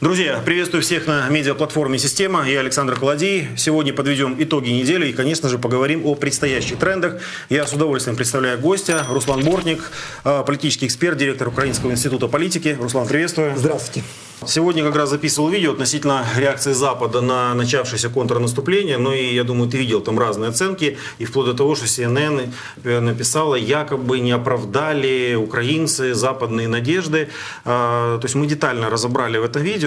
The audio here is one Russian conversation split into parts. Друзья, приветствую всех на медиаплатформе «Система». Я Александр Колодий. Сегодня подведем итоги недели и, конечно же, поговорим о предстоящих трендах. Я с удовольствием представляю гостя. Руслан Бортник, политический эксперт, директор Украинского института политики. Руслан, приветствую. Здравствуйте. Сегодня как раз записывал видео относительно реакции Запада на начавшееся контрнаступление. Ну и, я думаю, ты видел там разные оценки. И вплоть до того, что CNN написала, якобы не оправдали украинцы западные надежды. То есть мы детально разобрали в этом видео.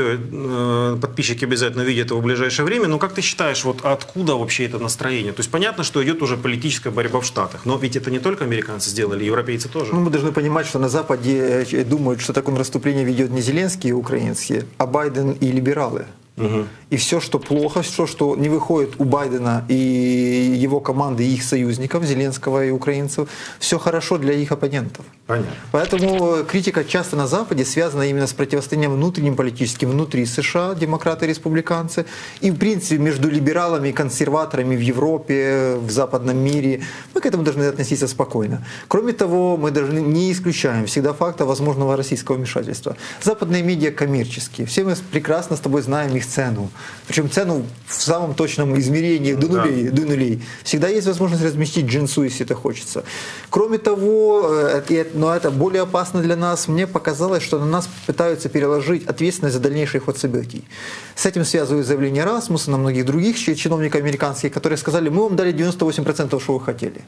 Подписчики обязательно видят его в ближайшее время. Но как ты считаешь, вот откуда вообще это настроение? То есть понятно, что идет уже политическая борьба в Штатах. Но ведь это не только американцы сделали, европейцы тоже. Ну, мы должны понимать, что на Западе думают, что такое наступление ведет не Зеленский и украинцы, а Байден и либералы. Угу. И все, что плохо, все, что не выходит у Байдена и его команды, и их союзников, Зеленского и украинцев, все хорошо для их оппонентов. Понятно. Поэтому критика часто на Западе связана именно с противостоянием внутренним политическим, внутри США, демократы и республиканцы, и в принципе между либералами и консерваторами в Европе, в западном мире. Мы к этому должны относиться спокойно. Кроме того, мы даже не исключаем всегда факта возможного российского вмешательства. Западные медиа коммерческие, все мы прекрасно с тобой знаем их цену. Причем цену в самом точном измерении, до нулей. Всегда есть возможность разместить джинсу, если это хочется. Кроме того, но это более опасно для нас, мне показалось, что на нас пытаются переложить ответственность за дальнейший ход событий. С этим связываю заявление Расмуса, на многих других чиновников американских, которые сказали, мы вам дали 98%, что вы хотели.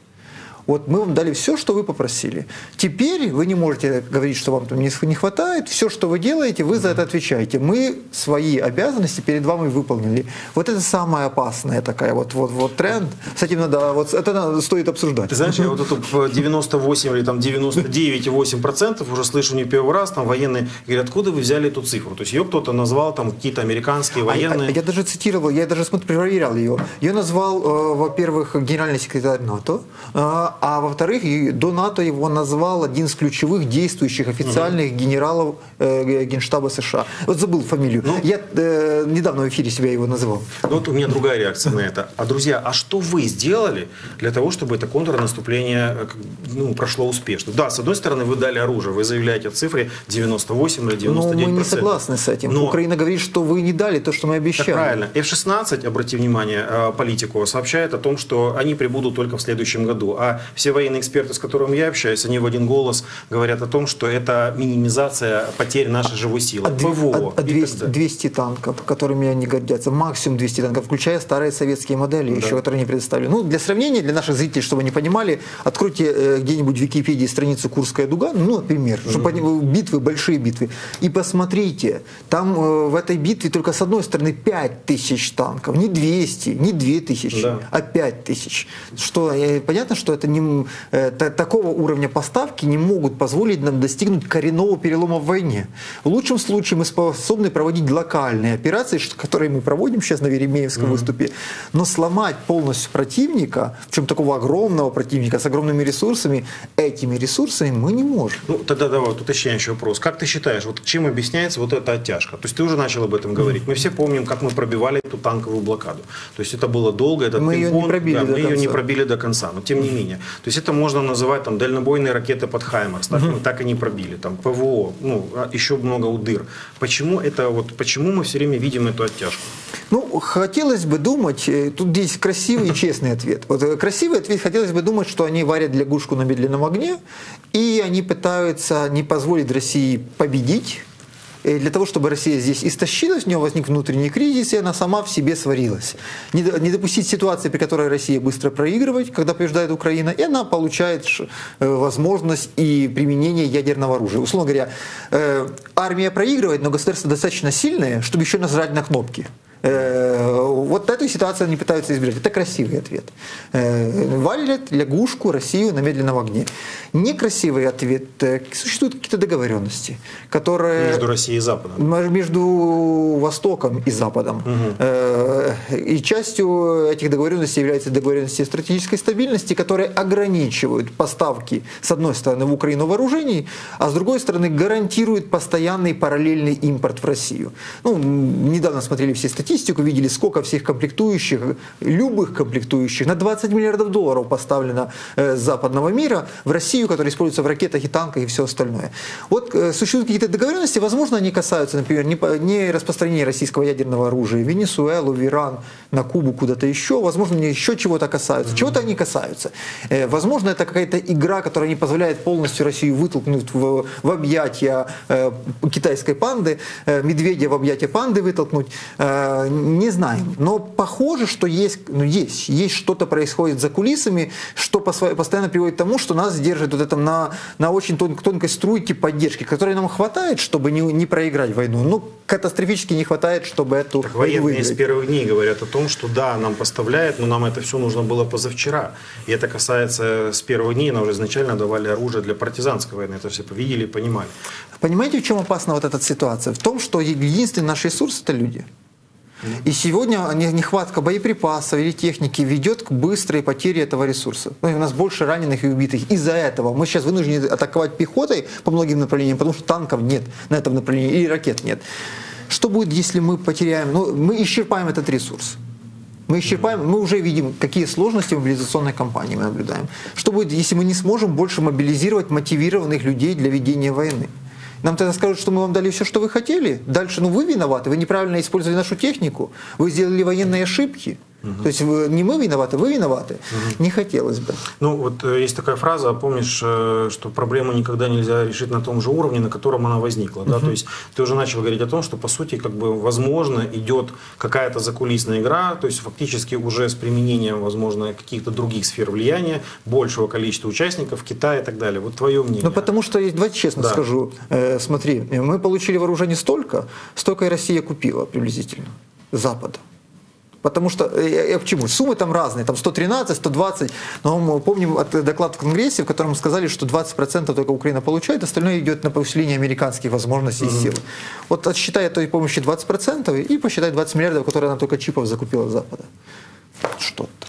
Вот мы вам дали все, что вы попросили. Теперь вы не можете говорить, что вам там не хватает. Все, что вы делаете, вы за это отвечаете. Мы свои обязанности перед вами выполнили. Вот это самая опасная такая вот тренд. С этим надо, вот это надо, стоит обсуждать. Ты знаешь, я вот эту 98 или там 99,8% уже слышу не первый раз. Там военные говорят, откуда вы взяли эту цифру? То есть ее кто-то назвал, там какие-то американские военные. Я даже цитировал, я даже проверял ее. Ее назвал, во-первых, генеральный секретарь НАТО. А во-вторых, до НАТО его назвал один из ключевых действующих официальных генералов Генштаба США. Вот забыл фамилию. Ну, я недавно в эфире себя его называл. Ну, вот у меня другая реакция на это. А, друзья, а что вы сделали для того, чтобы это контрнаступление прошло успешно? Да, с одной стороны, вы дали оружие, вы заявляете о цифре 98 или 99%. Но мы не согласны с этим. Но Украина говорит, что вы не дали то, что мы обещали. Так, правильно. F-16, обрати внимание, политику, сообщает о том, что они прибудут только в следующем году. А все военные эксперты, с которыми я общаюсь, они в один голос говорят о том, что это минимизация потерь нашей живой силы. 200 танков, которыми они гордятся, максимум 200 танков, включая старые советские модели, еще, которые не предоставлены. Ну, для сравнения, для наших зрителей, чтобы они понимали, откройте где-нибудь в Википедии страницу «Курская дуга», ну, например, чтобы они, битвы, большие битвы, и посмотрите, там в этой битве только с одной стороны 5000 танков, не 200, не 2000, а 5000. Что, понятно, что это такого уровня поставки не могут позволить нам достигнуть коренного перелома в войне. В лучшем случае мы способны проводить локальные операции, которые мы проводим сейчас на Веремеевском выступе, но сломать полностью противника, причем такого огромного противника с огромными ресурсами, этими ресурсами мы не можем. Ну, тогда давай уточняющий вопрос. Как ты считаешь, вот чем объясняется вот эта оттяжка? То есть ты уже начал об этом говорить. Мы все помним, как мы пробивали эту танковую блокаду. То есть это было долго, это мы ее не пробили до конца, но тем не менее. То есть это можно называть там дальнобойные ракеты под Хаймерс, так и не пробили, там ПВО, ну еще много удыр. Почему это вот, почему мы все время видим эту оттяжку? Ну, хотелось бы думать, тут здесь красивый и честный ответ. Вот красивый ответ, хотелось бы думать, что они варят лягушку на медленном огне, и они пытаются не позволить России победить. Для того, чтобы Россия здесь истощилась, у нее возник внутренний кризис, и она сама в себе сварилась. Не допустить ситуации, при которой Россия быстро проигрывает, когда побеждает Украина, и она получает возможность и применение ядерного оружия. Условно говоря, армия проигрывает, но государство достаточно сильное, чтобы еще нажать на кнопки. Вот эту ситуацию они пытаются избежать. Это красивый ответ. Валят лягушку, Россию на медленном огне. Некрасивый ответ. Существуют какие-то договоренности, которые... Между Россией и Западом. Между Востоком и Западом. И частью этих договоренностей являются договоренности стратегической стабильности, которые ограничивают поставки, с одной стороны, в Украину вооружений, а с другой стороны, гарантируют постоянный параллельный импорт в Россию. Ну, недавно смотрели все статьи статистику, видели, сколько всех комплектующих, любых комплектующих, на 20 миллиардов долларов поставлено с западного мира в Россию, которые используются в ракетах и танках и все остальное. Вот существуют какие-то договоренности, возможно, они касаются, например, не распространения российского ядерного оружия в Венесуэлу, в Иран, на Кубу, куда-то еще, возможно, они еще чего-то касаются, чего-то они касаются. Возможно, это какая-то игра, которая не позволяет полностью Россию вытолкнуть в объятия китайской панды, медведя в объятия панды вытолкнуть, не знаем. Но похоже, что есть что-то происходит за кулисами, что постоянно приводит к тому, что нас держит вот этом на очень тонкой струйке поддержки, которой нам хватает, чтобы не проиграть войну, но катастрофически не хватает, чтобы эту войну выиграть. Военные с первых дней говорят о том, что да, нам поставляют, но нам это все нужно было позавчера. И это касается с первых дней, нам уже изначально давали оружие для партизанской войны, это все видели и понимали. Понимаете, в чем опасна вот эта ситуация? В том, что единственный наш ресурс — это люди. И сегодня нехватка боеприпасов или техники ведет к быстрой потере этого ресурса. У нас больше раненых и убитых. Из-за этого мы сейчас вынуждены атаковать пехотой по многим направлениям, потому что танков нет на этом направлении или ракет нет. Что будет, если мы потеряем? Ну, мы исчерпаем этот ресурс. Мы исчерпаем, мы уже видим, какие сложности в мобилизационной кампании мы наблюдаем. Что будет, если мы не сможем больше мобилизировать мотивированных людей для ведения войны? Нам тогда скажут, что мы вам дали все, что вы хотели. Дальше, ну вы виноваты, вы неправильно использовали нашу технику, вы сделали военные ошибки. То есть не мы виноваты, вы виноваты. Не хотелось бы. Ну вот есть такая фраза, помнишь, что проблему никогда нельзя решить на том же уровне, на котором она возникла. Да? То есть ты уже начал говорить о том, что по сути, как бы, возможно, идет какая-то закулисная игра, то есть фактически уже с применением, возможно, каких-то других сфер влияния, большего количества участников, Китая и так далее. Вот твое мнение. Ну потому что, давайте честно скажу, смотри, мы получили вооружение столько и Россия купила приблизительно Запада. Потому что, почему? Суммы там разные, там 113, 120, но мы помним доклад в Конгрессе, в котором сказали, что 20% только Украина получает, остальное идет на усиление американских возможностей и сил. Вот отсчитай от той помощи 20% и посчитай 20 миллиардов, которые она только чипов закупила с Запада.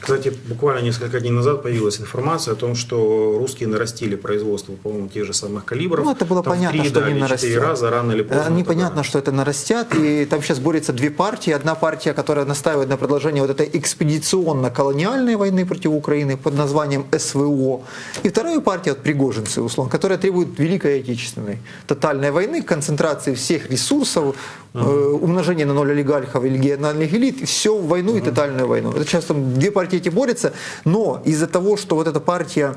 Кстати, буквально несколько дней назад появилась информация о том, что русские нарастили производство, по-моему, тех же самых калибров. Ну, это было там понятно, что они нарастят. Непонятно, что это нарастят, и там сейчас борются две партии. Одна партия, которая настаивает на продолжение вот этой экспедиционно-колониальной войны против Украины под названием СВО. И вторая партия, вот пригожинцы, условно, которая требует великой отечественной тотальной войны, концентрации всех ресурсов, умножения на ноль олигархов и региональных элит, все в войну и тотальную войну. Это сейчас там две партии эти борются, но из-за того, что вот эта партия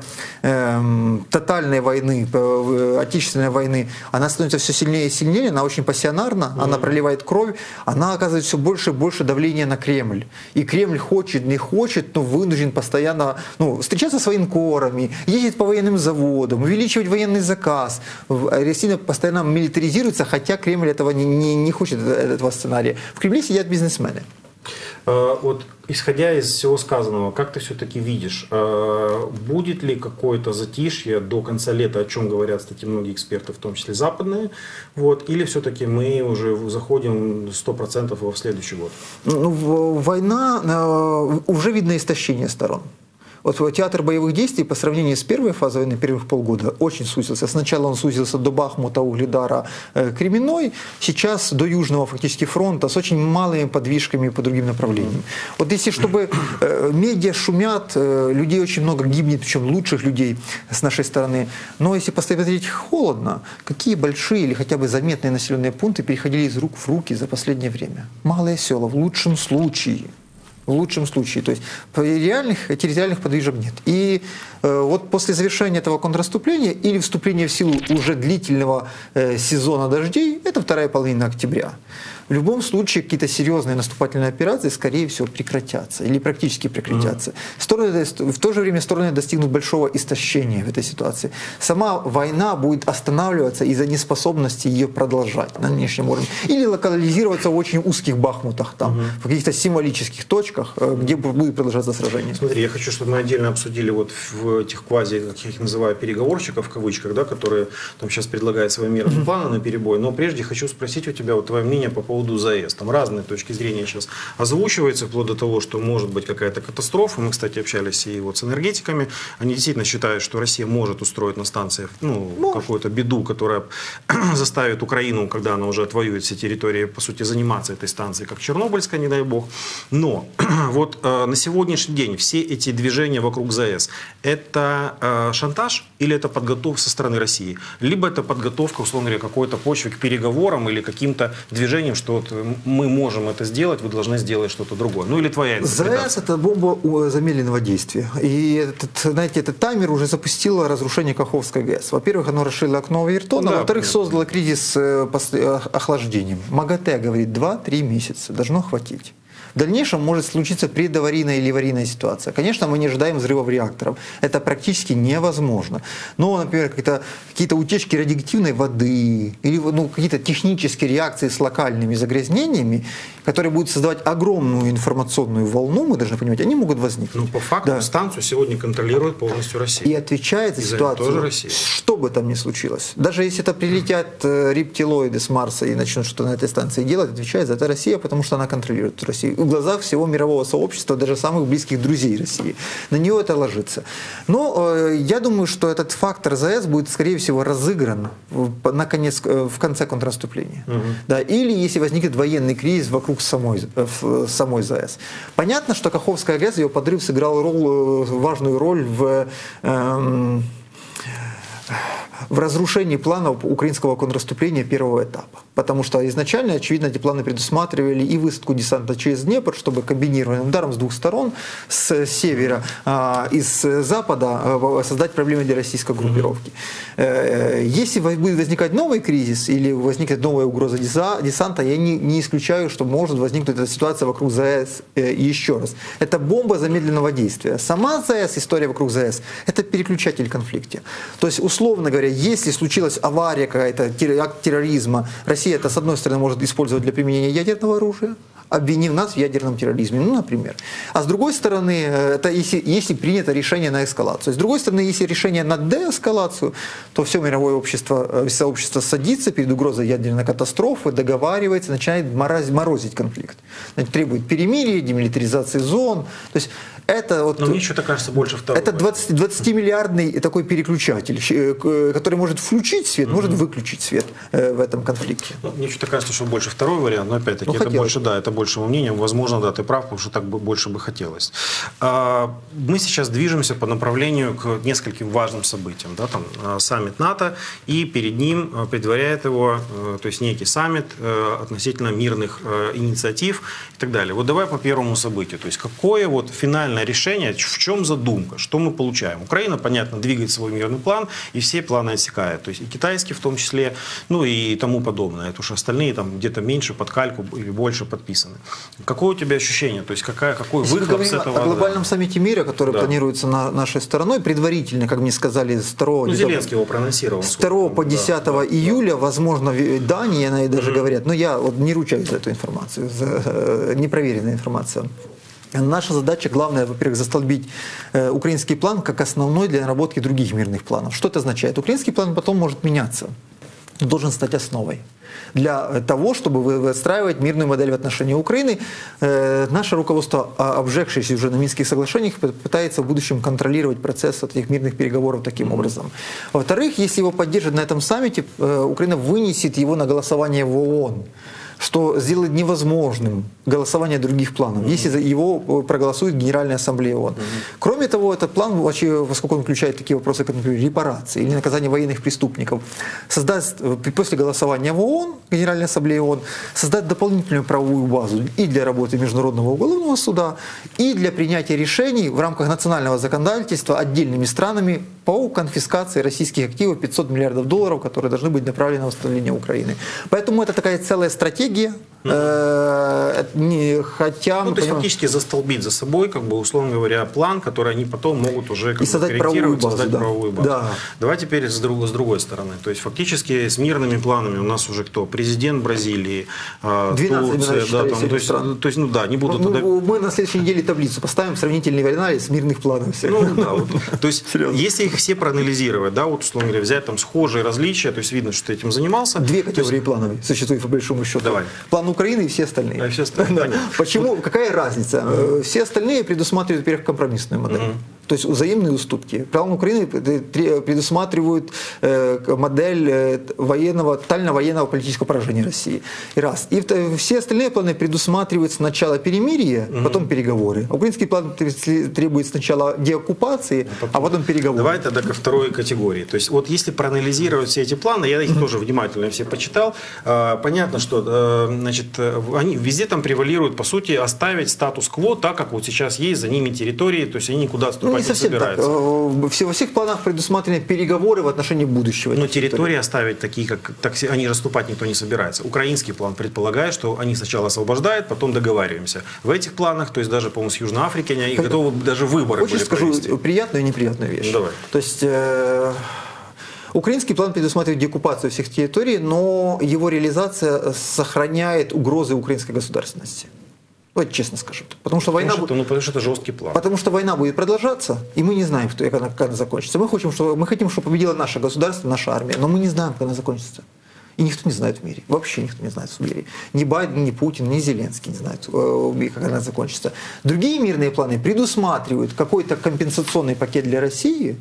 тотальной войны, отечественной войны, она становится все сильнее и сильнее, она очень пассионарна, она проливает кровь, она оказывает все больше и больше давления на Кремль. И Кремль хочет, не хочет, но вынужден постоянно встречаться с военкорами, ездить по военным заводам, увеличивать военный заказ. Россия постоянно милитаризируется, хотя Кремль этого не хочет, этого сценария. В Кремле сидят бизнесмены. Вот, исходя из всего сказанного, как ты все-таки видишь, будет ли какое-то затишье до конца лета, о чем говорят, кстати, многие эксперты, в том числе западные, вот, или все-таки мы уже заходим 100% в следующий год? Война, уже видно истощение сторон. Вот театр боевых действий по сравнению с первой фазой войны, первых полгода, очень сузился. Сначала он сузился до Бахмута, Угледара, Кременной, сейчас до Южного фактически фронта с очень малыми подвижками по другим направлениям. Вот если чтобы медиа шумят, людей очень много гибнет, причем лучших людей с нашей стороны, но если посмотреть холодно, какие большие или хотя бы заметные населенные пункты переходили из рук в руки за последнее время? Малые села, в лучшем случае. В лучшем случае. То есть реальных территориальных подвижек нет. И вот после завершения этого контрнаступления или вступления в силу уже длительного сезона дождей, это вторая половина октября, в любом случае какие-то серьезные наступательные операции, скорее всего, прекратятся или практически прекратятся. В то же время стороны достигнут большого истощения в этой ситуации. Сама война будет останавливаться из-за неспособности ее продолжать на нынешнем уровне. Или локализироваться в очень узких бахмутах, там, в каких-то символических точках, где будет продолжаться сражение. Смотри, я хочу, чтобы мы отдельно обсудили вот в этих квази, как я их называю, переговорщиков, в кавычках, да, которые там сейчас предлагают свои меры плана на перебой. Но прежде хочу спросить у тебя вот твое мнение по поводу поводу ЗАЭС. Там разные точки зрения сейчас озвучиваются, вплоть до того, что может быть какая-то катастрофа. Мы, кстати, общались и вот с энергетиками. Они действительно считают, что Россия может устроить на станциях какую-то беду, которая заставит Украину, когда она уже отвоюет все территории, по сути, заниматься этой станцией, как Чернобыльская, не дай бог. Но вот на сегодняшний день все эти движения вокруг ЗАЭС – это шантаж или это подготовка со стороны России? Либо это подготовка, условно говоря, какой-то почвы к переговорам или каким-то движением, что вот мы можем это сделать, вы должны сделать что-то другое. Ну или твоя интерпретация. ЗАЭС – это бомба замедленного действия. И этот, знаете, этот таймер уже запустило разрушение Каховской ГЭС. Во-первых, оно расширило окно Вертона, во-вторых, создало кризис охлаждением. МАГАТЭ говорит, 2-3 месяца должно хватить. В дальнейшем может случиться предаварийная или аварийная ситуация. Конечно, мы не ожидаем взрывов реакторов. Это практически невозможно. Но, например, какие-то утечки радиоактивной воды или какие-то технические реакции с локальными загрязнениями, которые будут создавать огромную информационную волну, мы должны понимать, они могут возникнуть. Но по факту станцию сегодня контролирует полностью Россия. И отвечает за ситуацию, тоже Россия. Что бы там ни случилось. Даже если это прилетят рептилоиды с Марса и начнут что-то на этой станции делать, отвечает за это Россия, потому что она контролирует Россию. В глазах всего мирового сообщества, даже самых близких друзей России. На нее это ложится. Но я думаю, что этот фактор ЗАЭС будет, скорее всего, разыгран в конце контрнаступления. Да, или если возникнет военный кризис вокруг самой ЗАЭС. Понятно, что Каховская ГЭС, ее подрыв сыграл важную роль в разрушении планов украинского контрнаступления первого этапа. Потому что изначально, очевидно, эти планы предусматривали и высадку десанта через Днепр, чтобы комбинированным ударом с двух сторон, с севера и с запада, создать проблемы для российской группировки. Если будет возникать новый кризис или возникнет новая угроза десанта, я не исключаю, что может возникнуть эта ситуация вокруг ЗАЭС еще раз. Это бомба замедленного действия. Сама ЗАЭС, история вокруг ЗАЭС, это переключатель конфликта. То есть, условно говоря, если случилась авария какая-то, акт терроризма, Россия это, с одной стороны, может использовать для применения ядерного оружия, обвинив нас в ядерном терроризме, например. А с другой стороны, это если принято решение на эскалацию. С другой стороны, если решение на деэскалацию, то все мировое сообщество садится перед угрозой ядерной катастрофы, договаривается, начинает морозить конфликт. Требует перемирия, демилитаризации зон. То есть это вот, но мне что-то кажется больше второго. Это 20-миллиардный такой переключатель, который может включить свет, может выключить свет в этом конфликте. Ну, мне что-то кажется, что больше второй вариант, но опять-таки это больше, это больше моего мнения. Возможно, да, ты прав, потому что так больше бы хотелось. Мы сейчас движемся по направлению к нескольким важным событиям. Да, там саммит НАТО, и перед ним предваряет его, то есть некий саммит относительно мирных инициатив и так далее. Вот давай по первому событию. То есть какое вот финальное решение, в чем задумка, что мы получаем. Украина, понятно, двигает свой мирный план и все планы отсекает. То есть и китайские в том числе, ну и тому подобное. Это уж остальные там где-то меньше под кальку или больше подписаны. Какое у тебя ощущение? То есть какой выход с этого? О глобальном саммите мира, который планируется на нашей стороной, предварительно, как мне сказали, 2, Зеленский его проанонсировал, 2 по 10 июля, возможно, в Дании, они даже говорят, но я вот не ручаюсь за эту информацию, за непроверенную информацию. Наша задача главная, во-первых, застолбить украинский план как основной для наработки других мирных планов. Что это означает? Украинский план потом может меняться, должен стать основой для того, чтобы выстраивать мирную модель в отношении Украины. Наше руководство, обжегшееся уже на Минских соглашениях, пытается в будущем контролировать процесс этих мирных переговоров таким образом. Во-вторых, если его поддержат на этом саммите, Украина вынесет его на голосование в ООН, что сделает невозможным голосование других планов, если его проголосует Генеральная Ассамблея ООН. Кроме того, этот план, поскольку он включает такие вопросы, как, например, репарации или наказание военных преступников, создаст после голосования в ООН, Генеральной Ассамблеи ООН, создаст дополнительную правовую базу и для работы Международного уголовного суда, и для принятия решений в рамках национального законодательства отдельными странами по конфискации российских активов $500 миллиардов, которые должны быть направлены на восстановление Украины. Поэтому это такая целая стратегия. То есть фактически застолбить за собой, как бы, условно говоря, план, который они потом могут уже как бы корректировать, создать правовую базу. Да. Давай теперь с другой стороны. То есть фактически с мирными планами у нас уже кто? Президент Бразилии, Турция. Да, не будут мы на следующей неделе таблицу поставим, сравнительный анализ мирных планов. То есть если их все проанализировать, да, вот условно говоря, взять там схожие различия, то есть видно, что ты этим занимался. Две категории планов существует по большому счету. План Украины и все остальные. А все остальные. Почему? Какая разница? Все остальные предусматривают, во-первых, компромиссную модель. То есть взаимные уступки. Правом Украины предусматривают модель военного, тотального военного политического поражения России. И раз. И все остальные планы предусматривают сначала перемирие, потом переговоры. Украинский план требует сначала деоккупации, а потом переговоры. Давай тогда ко второй категории. То есть вот если проанализировать все эти планы, я их тоже внимательно все почитал, понятно, что значит, они везде там превалируют, по сути, оставить статус-кво так, как вот сейчас есть, за ними территории, то есть они никуда отступают. Не совсем так. Во всех планах предусмотрены переговоры в отношении будущего. Но территории оставить такие, как такси, они расступать никто не собирается. Украинский план предполагает, что они сначала освобождают, потом договариваемся. В этих планах, то есть даже, по-моему, с Южной Африки, они готовы даже выборы были провести. Очень скажу приятную и неприятную вещь. Давай. То есть... Украинский план предусматривает деоккупацию всех территорий, но его реализация сохраняет угрозы украинской государственности. Вот честно скажу. Потому что это жесткий план. Потому что война будет продолжаться, и мы не знаем, как она закончится. Мы хотим, чтобы победила наше государство, наша армия, но мы не знаем, как она закончится. И никто не знает в мире. Вообще никто не знает в мире. Ни Байден, ни Путин, ни Зеленский не знают, как она закончится. Другие мирные планы предусматривают какой-то компенсационный пакет для России,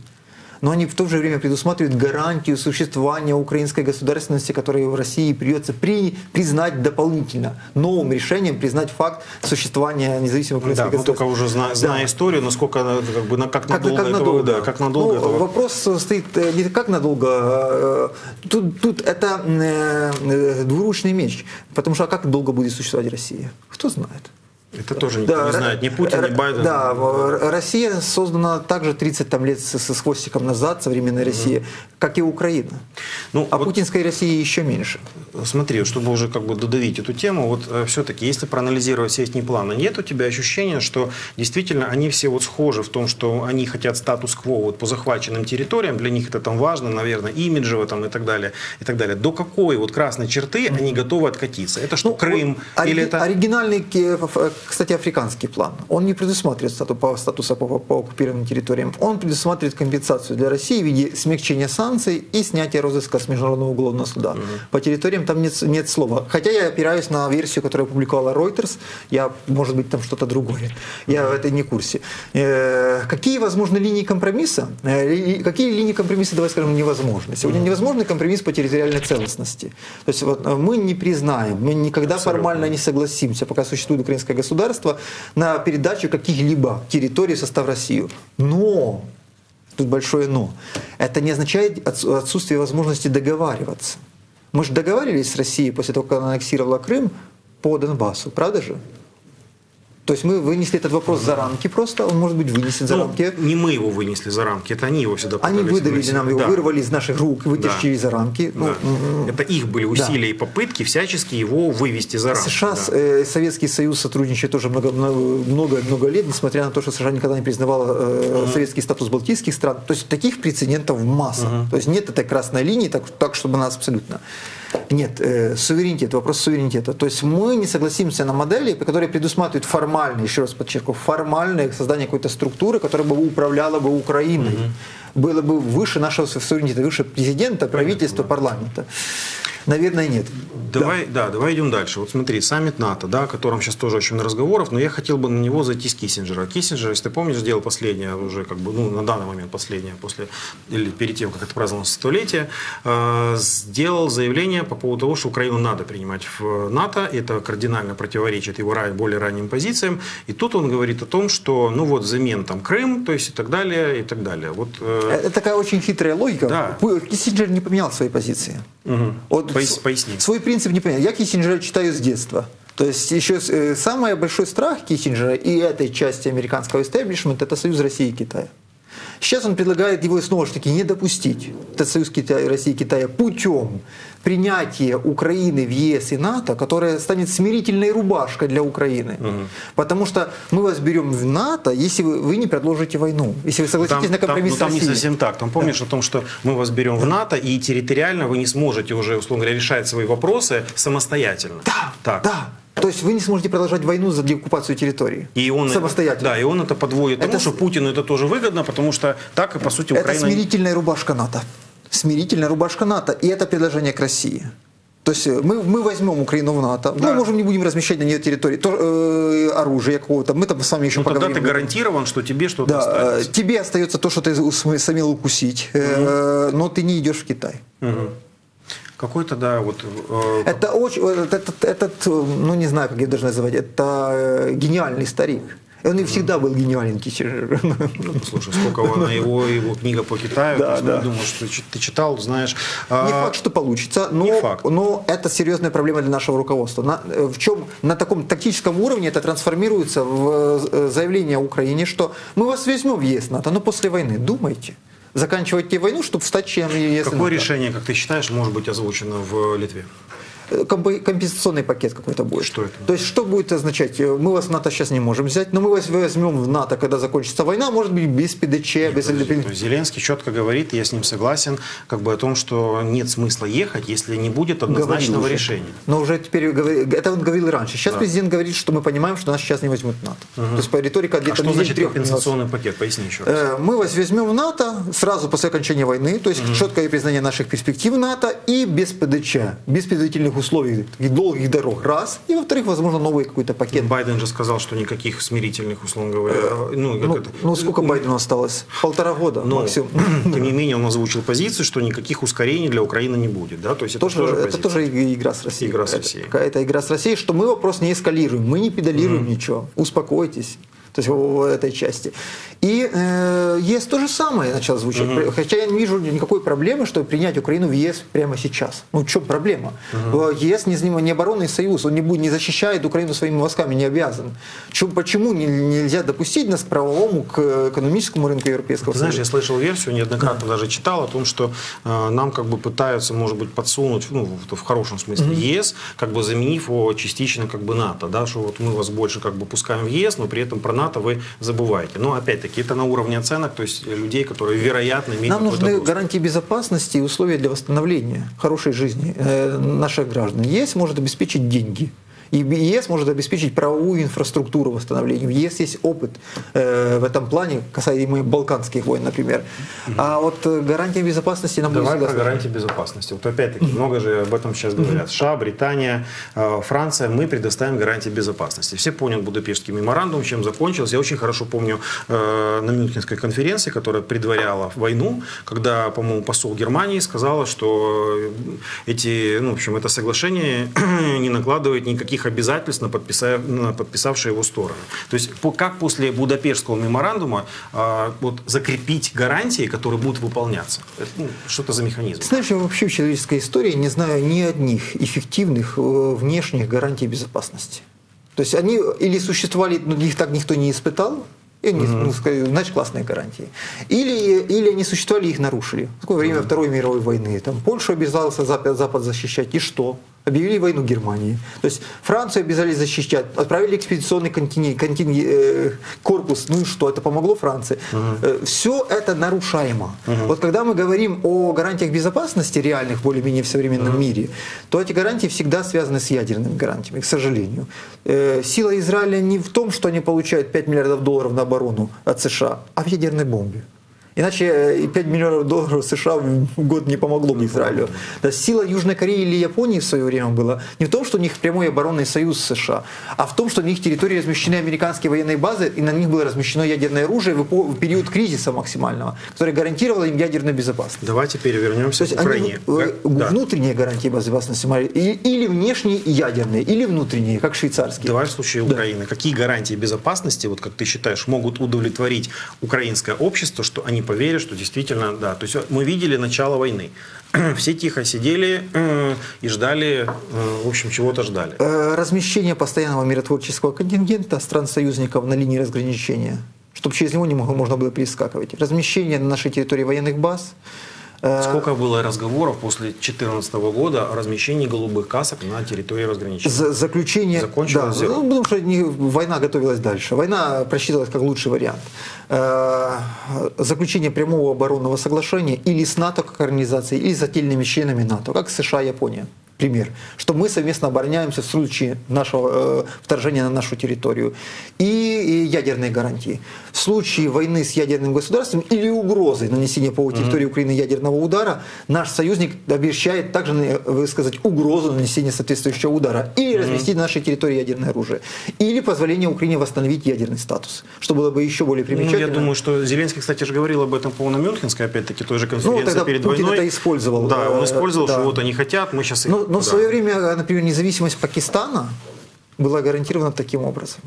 но они в то же время предусматривают гарантию существования украинской государственности, которую в России придется признать дополнительно, новым решением признать факт существования независимой украинской государственности. Только уже зная историю, насколько она, как надолго этого... Вопрос стоит не как надолго, тут это двуручный меч, потому что как долго будет существовать Россия, кто знает. Это тоже никто не знает, ни Путин, ни Байден. Да, Россия создана также 30 там, лет с хвостиком назад, современная Россия, как и Украина. Ну, а вот путинской России еще меньше. Смотри, чтобы уже как бы додавить эту тему, вот все-таки, если проанализировать все эти планы, нет у тебя ощущения, что действительно они все вот схожи в том, что они хотят статус-кво вот по захваченным территориям, для них это там важно, наверное, имиджево там, и так далее, и так далее. До какой вот красной черты они готовы откатиться? Это что, Крым? Или это... Оригинальный Кстати, африканский план, он не предусматривает статуса по оккупированным территориям, он предусматривает компенсацию для России в виде смягчения санкций и снятия розыска с Международного уголовного суда. По территориям там нет слова. Хотя я опираюсь на версию, которую опубликовала Reuters, может быть, там что-то другое. Я в этой не курсе. Какие возможны линии компромисса? Какие линии компромисса, давай скажем, невозможны? Сегодня невозможный компромисс по территориальной целостности. То есть вот, мы не признаем, мы никогда формально не согласимся, пока существует украинское государства, на передачу каких-либо территорий в состав России. Но, тут большое «но», это не означает отсутствие возможности договариваться. Мы же договаривались с Россией после того, как она аннексировала Крым по Донбассу, правда же? То есть мы вынесли этот вопрос за рамки просто, он может быть вынесен за рамки. Не мы его вынесли за рамки, это они его всегда пытались. Они выдавили нам его, вырвали из наших рук, вытащили за рамки. Это их были усилия и попытки всячески его вывести за рамки. США, Советский Союз сотрудничает тоже много-много лет, несмотря на то, что США никогда не признавала советский статус балтийских стран. То есть таких прецедентов масса. То есть нет этой красной линии, так чтобы нас абсолютно... Нет, суверенитет, вопрос суверенитета. То есть мы не согласимся на модели, которые предусматривают формальное, еще раз подчеркну, формальное создание какой-то структуры, которая бы управляла бы Украиной, было бы выше нашего суверенитета, выше президента, правительства, парламента. Наверное, нет. Давай идем дальше. Вот смотри, саммит НАТО, да, о котором сейчас тоже очень много разговоров, но я хотел бы на него зайти с Киссинджера. Киссинджер, если ты помнишь, сделал последнее уже, как бы, ну, на данный момент последнее, после, или перед тем, как это праздновалось столетие, сделал заявление по поводу того, что Украину надо принимать в НАТО. Это кардинально противоречит его более ранним позициям. И тут он говорит о том, что, ну вот, замен там Крым, то есть и так далее, и так далее. Вот, это такая очень хитрая логика. Да. Киссинджер не поменял свои позиции. Вот поясни. Свой принцип не понял. Я Киссинджера читаю с детства. То есть еще самый большой страх Киссинджера и этой части американского истеблишмента — это союз России и Китая. Сейчас он предлагает его снова таки не допустить, этот союз России и Китая, путем принятия Украины в ЕС и НАТО, которая станет смирительной рубашкой для Украины. Потому что мы вас берем в НАТО, если вы не продолжите войну, если вы согласитесь на компромисс с Россией. Там не совсем так. Там помнишь о том, что мы вас берем в НАТО, и территориально вы не сможете уже, условно говоря, решать свои вопросы самостоятельно. То есть вы не сможете продолжать войну за деоккупацию территории самостоятельно. Да, и он это подводит тому, что Путину это тоже выгодно, потому что так и, по сути, Украина... Это смирительная рубашка НАТО. Смирительная рубашка НАТО. И это предложение к России. То есть мы возьмем Украину в НАТО, да. Мы можем не будем размещать на нее территории оружие какого-то, мы там с вами еще поговорим. Тогда ты гарантирован, что тебе что-то остается. Тебе остается то, что ты сумел укусить, но ты не идешь в Китай. Какой-то, да, вот... Это очень, ну не знаю, как я должен называть, это гениальный старик. Он и всегда был гениален, Киссинджер. Ну, слушай, сколько его книга по Китаю, да, да. Я думаю, что ты читал, знаешь. Не факт, что получится, но это серьезная проблема для нашего руководства. На таком тактическом уровне это трансформируется в заявление о Украине, что мы вас возьмем в ЕС, НАТО, но после войны думайте. Заканчивать войну, чтобы встать членом ЕС. Какое решение, как ты считаешь, может быть озвучено в Литве? Компенсационный пакет какой-то будет. Что это? То есть что будет означать? Мы вас в НАТО сейчас не можем взять, но мы вас возьмем в НАТО, когда закончится война, может быть, без ПДЧ, без ЛДП. Зеленский четко говорит, я с ним согласен, как бы о том, что нет смысла ехать, если не будет однозначного решения. Но уже теперь, это он говорил раньше. Сейчас да. Президент говорит, что мы понимаем, что нас сейчас не возьмут в НАТО. То есть по риторике где-то... А что значит компенсационный пакет? Поясни еще раз. Мы вас возьмем в НАТО сразу после окончания войны, то есть четкое признание наших перспектив НАТО и без ПДЧ, без принудительных условий, долгих дорог, раз, и во-вторых, возможно, новый какой-то пакет. Байден же сказал, что никаких смирительных, условно говоря, сколько Байдену осталось? 1,5 года максимум. Тем не менее, он озвучил позицию, что никаких ускорений для Украины не будет, да? То есть это тоже игра с Россией. Какая-то игра с Россией, что мы вопрос не эскалируем, мы не педалируем ничего, успокойтесь. То есть в этой части. И ЕС то же самое начало звучать. Хотя я не вижу никакой проблемы, чтобы принять Украину в ЕС прямо сейчас. Ну в чем проблема? ЕС не оборонный союз, он не защищает Украину своими войсками, не обязан. Почему нельзя допустить нас к правовому, к экономическому рынку европейского союза? Знаешь, я слышал версию, неоднократно даже читал о том, что нам как бы пытаются, может быть, подсунуть, ну в хорошем смысле, ЕС, как бы заменив его частично как бы НАТО, да, что вот мы вас больше как бы пускаем в ЕС, но при этом про НАТО вы забываете. Но опять-таки это на уровне оценок, то есть людей, которые вероятно имеют. Нам нужны гарантии безопасности и условия для восстановления хорошей жизни наших граждан. ЕС может обеспечить деньги. И ЕС может обеспечить правовую инфраструктуру восстановления. В ЕС есть опыт в этом плане, касаемо Балканских войн, например. А вот гарантия безопасности нам будет... Давай про гарантии безопасности. Вот опять-таки, много же об этом сейчас говорят. США, Британия, Франция, мы предоставим гарантии безопасности. Все поняли Будапештский меморандум, чем закончилось. Я очень хорошо помню на Мюнхенской конференции, которая предваряла войну, когда, по-моему, посол Германии сказала, что эти, ну, в общем, это соглашение не накладывает никаких обязательств на подписавшие его стороны. То есть как после Будапештского меморандума вот, закрепить гарантии, которые будут выполняться? Ну, что это за механизм? Знаешь, я вообще в человеческой истории не знаю ни одних эффективных внешних гарантий безопасности. То есть они или существовали, но их так никто не испытал, значит, классные гарантии. Или они существовали, их нарушили. В такое время Второй мировой войны. Там Польшу обязался Запад защищать. И что? Объявили войну Германии. То есть Францию обязались защищать. Отправили экспедиционный корпус. Ну и что? Это помогло Франции. Все это нарушаемо. Вот когда мы говорим о гарантиях безопасности реальных, более-менее в современном мире, то эти гарантии всегда связаны с ядерными гарантиями, к сожалению. Сила Израиля не в том, что они получают $5 миллиардов на оборону от США, а в ядерной бомбе. Иначе $5 миллиардов США в год не помогло бы Израилю. Да, сила Южной Кореи или Японии в свое время была не в том, что у них прямой оборонный союз с США, а в том, что на их территории размещены американские военные базы, и на них было размещено ядерное оружие в период кризиса максимального, который гарантировал им ядерную безопасность. Давайте перевернемся к Украине. Внутренние гарантии безопасности или внешние и ядерные, или внутренние, как швейцарские. Давай в случае Украины. Какие гарантии безопасности, вот как ты считаешь, могут удовлетворить украинское общество, что они поверю, что действительно, да. То есть мы видели начало войны. Все тихо сидели и ждали, в общем, чего-то ждали. Размещение постоянного миротворческого контингента стран-союзников на линии разграничения, чтобы через него не можно было перескакивать. Размещение на нашей территории военных баз. Сколько было разговоров после 2014 года о размещении голубых касок на территории разграничения? Заключение... Закончилось да, ну, потому что война готовилась дальше. Война просчитывалась как лучший вариант. Заключение прямого оборонного соглашения или с НАТО как организацией, или с отдельными членами НАТО, как США и Япония. пример, что мы совместно обороняемся в случае нашего вторжения на нашу территорию, и ядерные гарантии. В случае войны с ядерным государством или угрозы нанесения по территории Украины ядерного удара, наш союзник обещает также высказать угрозу нанесения соответствующего удара или разместить на нашей территории ядерное оружие, или позволение Украине восстановить ядерный статус, что было бы еще более примечательно. Ну, я думаю, что Зеленский, кстати же, говорил об этом по ООН Мюнхенской, опять-таки, той же конференции перед Путин войной. Это использовал. Да, он использовал, что вот они хотят, мы сейчас их... Но в свое время, например, независимость Пакистана была гарантирована таким образом.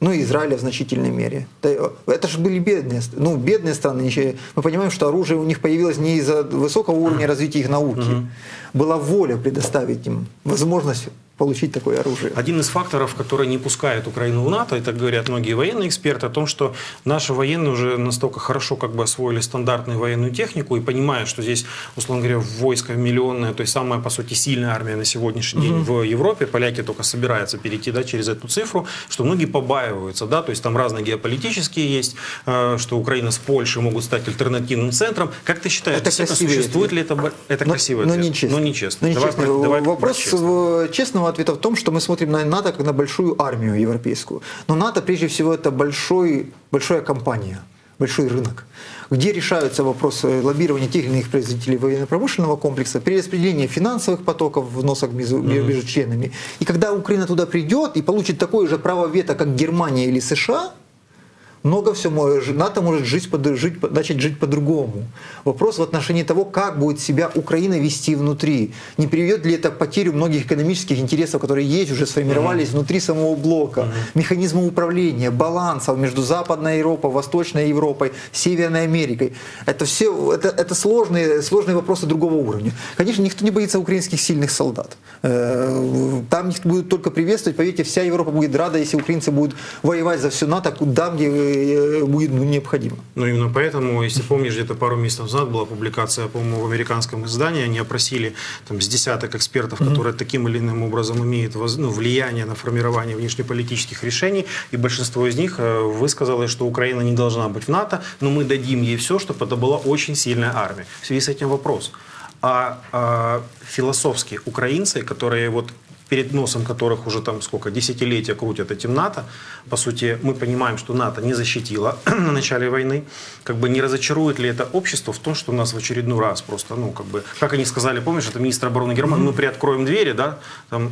Ну и Израиля в значительной мере. Это же были бедные, ну, бедные страны. Мы понимаем, что оружие у них появилось не из-за высокого уровня развития их науки. Была воля предоставить им возможность получить такое оружие. Один из факторов, который не пускает Украину в НАТО, и так говорят многие военные эксперты, о том, что наши военные уже настолько хорошо как бы освоили стандартную военную технику и понимают, что здесь, условно говоря, войско миллионное, то есть самая, по сути, сильная армия на сегодняшний день в Европе, поляки только собираются перейти через эту цифру, что многие побаиваются, то есть там разные геополитические есть, что Украина с Польшей могут стать альтернативным центром. Как ты считаешь, это существует ли это красивое? Но нечестно. Вопрос честного ответа в том, что мы смотрим на НАТО как на большую армию европейскую. Но НАТО, прежде всего, это большая компания, большой рынок, где решаются вопросы лоббирования тех или иных производителей военно-промышленного комплекса, перераспределения финансовых потоков, взносов между членами. И когда Украина туда придет и получит такое же право вето, как Германия или США, много всего, НАТО может начать жить по-другому. Вопрос в отношении того, как будет себя Украина вести внутри. Не приведет ли это к потере многих экономических интересов, которые есть, уже сформировались внутри самого блока. Механизма управления, балансов между Западной Европой, Восточной Европой, Северной Америкой. Это все это сложные вопросы другого уровня. Конечно, никто не боится украинских сильных солдат. Там их будут только приветствовать. Поверьте, вся Европа будет рада, если украинцы будут воевать за всю НАТО, куда, где будет необходимо. Но именно поэтому, если помнишь, где-то пару месяцев назад была публикация, по-моему, в американском издании, они опросили там с десяток экспертов, которые таким или иным образом имеют влияние на формирование внешнеполитических решений, и большинство из них высказало, что Украина не должна быть в НАТО, но мы дадим ей все, чтобы это была очень сильная армия. В связи с этим вопрос. А философски украинцы, которые вот перед носом которых уже там сколько, десятилетия крутят этим НАТО. По сути, мы понимаем, что НАТО не защитило на начале войны. Как бы не разочарует ли это общество в том, что у нас в очередной раз просто, ну, как бы, как они сказали, помнишь, это министр обороны Германии, мы приоткроем двери, да, там,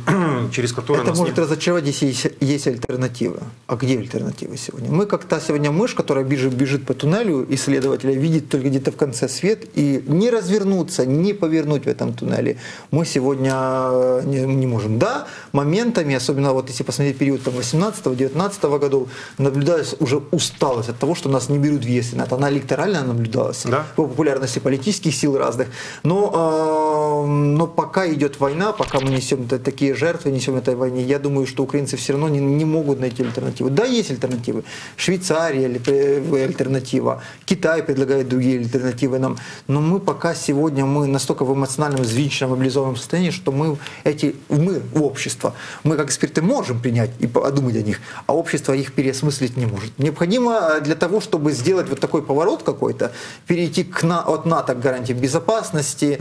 через которые это нас может разочаровать, если есть альтернатива. А где альтернатива сегодня? Мы как та сегодня мышь, которая бежит по туннелю, исследователя видит только где-то в конце свет, и не развернуться, не повернуть в этом туннеле мы сегодня не можем. Да, моментами, особенно вот если посмотреть период 18-19 годов, наблюдалась уже усталость от того, что нас не берут в ЕС и НАТО. Она электорально наблюдалась, да, по популярности политических сил разных. Но пока идет война, пока мы несем такие жертвы, несем этой войне, я думаю, что украинцы все равно не могут найти альтернативу. Да, есть альтернативы. Швейцария альтернатива, Китай предлагает другие альтернативы нам. Но мы пока сегодня мы настолько в эмоциональном, взвинченном, мобилизованном состоянии, что мы в общество. Мы как эксперты можем принять и подумать о них, а общество их переосмыслить не может. Необходимо для того, чтобы сделать вот такой поворот какой-то, перейти от НАТО к гарантиям безопасности,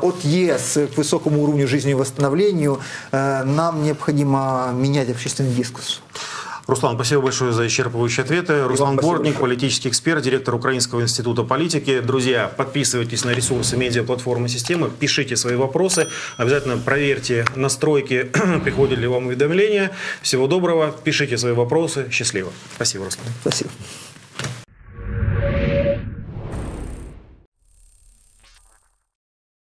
от ЕС к высокому уровню жизни и восстановлению, нам необходимо менять общественный дискурс. Руслан, спасибо большое за исчерпывающие ответы. Руслан Бортник, политический эксперт, директор Украинского института политики. Друзья, подписывайтесь на ресурсы медиаплатформы «Система», пишите свои вопросы, обязательно проверьте настройки, приходят ли вам уведомления. Всего доброго, пишите свои вопросы. Счастливо. Спасибо, Руслан. Спасибо.